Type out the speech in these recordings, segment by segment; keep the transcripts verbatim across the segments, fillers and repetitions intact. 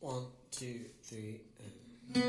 One, two, three, and...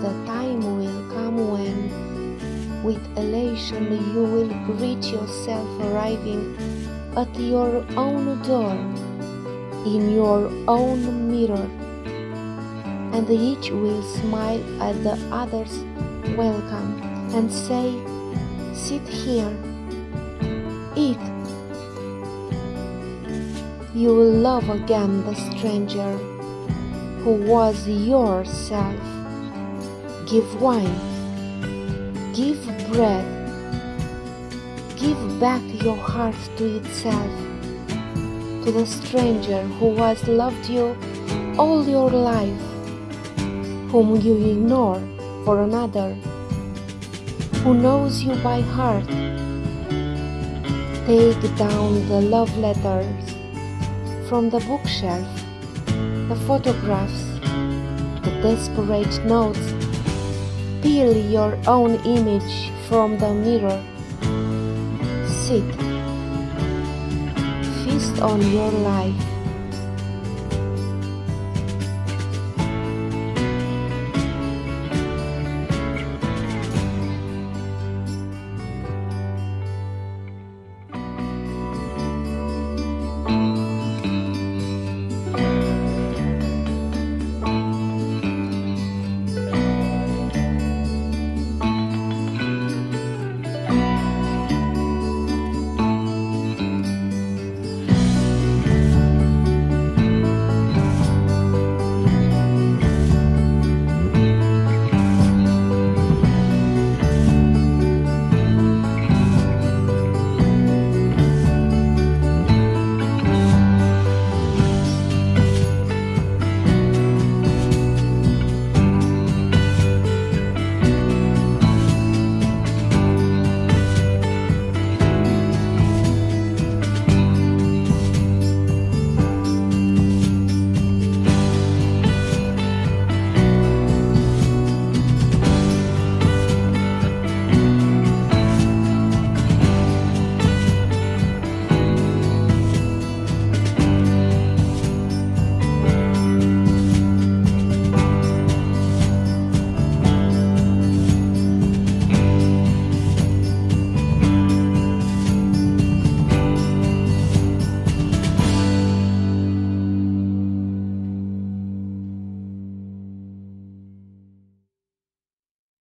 The time will come when, with elation, you will greet yourself arriving at your own door, in your own mirror, and each will smile at the other's welcome and say, "Sit here, eat." You will love again the stranger who was yourself. Give wine, give bread, give back your heart to itself, to the stranger who has loved you all your life, whom you ignore for another, who knows you by heart. Take down the love letters from the bookshelf, the photographs, the desperate notes. Peel your own image from the mirror. Sit. Feast on your life.